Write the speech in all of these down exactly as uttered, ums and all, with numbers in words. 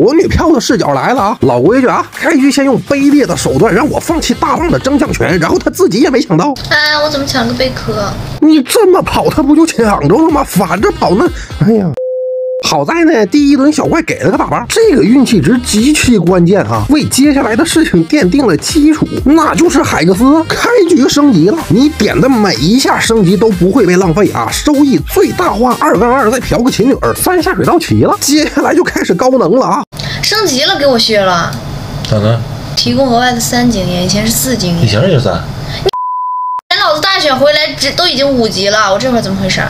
我女票的视角来了啊！老规矩啊，开局先用卑劣的手段让我放弃大浪的争项权，然后他自己也没想到。哎，我怎么抢个贝壳？你这么跑，他不就抢着了吗？反着跑那……哎呀！ 好在呢，第一轮小怪给了个大巴，这个运气值极其关键啊，为接下来的事情奠定了基础。那就是海克斯开局升级了，你点的每一下升级都不会被浪费啊，收益最大化。二杠二再嫖个琴女儿，三下水道齐了，接下来就开始高能了啊！升级了，给我削了，咋的？提供额外的三经验，以前是四经验，以前是三。你老子大选回来只都已经五级了，我这会儿怎么回事？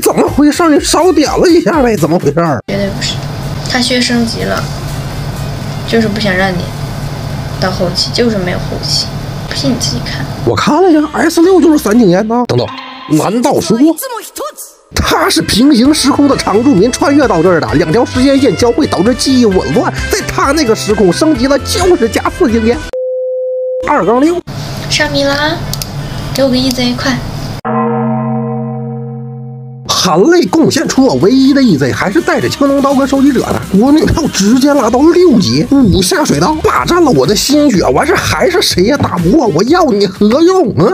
怎么回事？你少点了一下呗？怎么回事？绝对不是，他削升级了，就是不想让你到后期，就是没有后期。不信你自己看。我看了一下 S 六就是三井岩呐。等等，难道说他是平行时空的常住民穿越到这儿的？两条时间线交汇导致记忆紊乱，在他那个时空升级了就是加四井岩。二杠六。莎米拉，给我个 E Z 快！ 含泪贡献出我唯一的 E Z， 还是带着青龙刀跟收集者的。我女票直接拉到六级，五下水道霸占了我的心血，完事还是谁也打不过我，要你何用啊？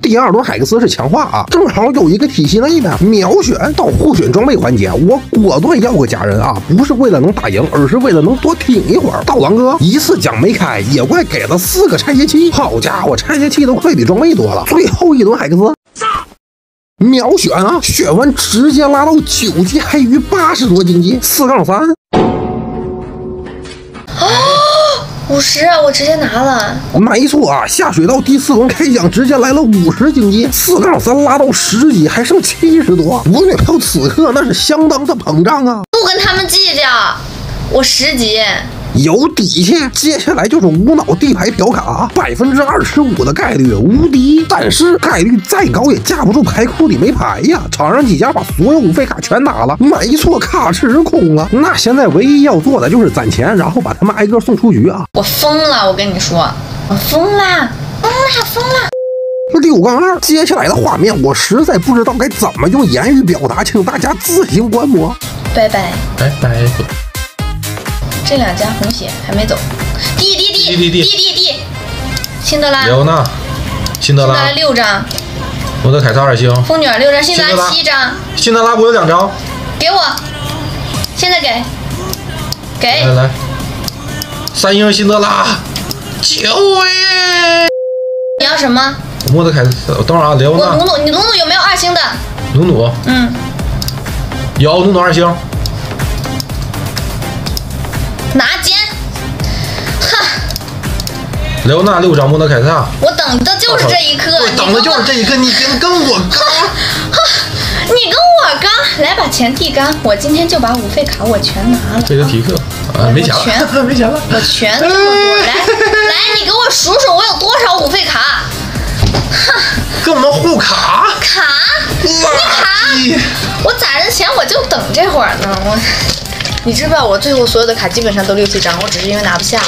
第二轮海克斯是强化啊，正好有一个体系内的秒选到互选装备环节，我果断要个假人啊，不是为了能打赢，而是为了能多挺一会儿。盗狼哥一次奖没开，野怪给了四个拆解器，好家伙，拆解器都快比装备多了。最后一轮海克斯。 秒选啊！选完直接拉到九级，还余八十多经济，四杠三。啊，五十，我直接拿了。没错啊，下水道第四轮开奖，直接来了五十经济，四杠三拉到十级，还剩七十多。我女票此刻那是相当的膨胀啊！不跟他们计较，我十级。 有底气，接下来就是无脑地牌嫖卡，百分之二十五的概率无敌，但是概率再高也架不住牌库里没牌呀。场上几家把所有五费卡全打了，没错，卡池空了。那现在唯一要做的就是攒钱，然后把他们挨个送出局啊！我疯了，我跟你说，我疯了，疯了，疯了。 六杠二，接下来的画面我实在不知道该怎么用言语表达，请大家自行观摩。拜拜，拜拜。 这两家红血还没走，滴滴滴滴滴滴滴，辛德拉，刘娜，辛德拉六张，我的凯撒二星，疯女儿六张，辛德拉七张，辛德拉我有两张，给我，现在给，给，来来，三星辛德拉，九位，你要什么？我的凯撒，等会儿啊，刘娜，我努努，你努努有没有二星的？努努，嗯，有努努二星。 拿肩，哈！莱欧纳六张，莫德凯撒。我等的就是这一刻，我等的就是这一刻。你跟跟我刚，哈！你跟我刚，来把钱递干。我今天就把五费卡我全拿了。费德提克啊，没钱了，没钱了，我全这么多。来来，你给我数数，我有多少五费卡？哈！跟我们互卡卡，你卡，我攒着钱我就等这会儿呢，我。 你知不知道我最后所有的卡基本上都六七张，我只是因为拿不下。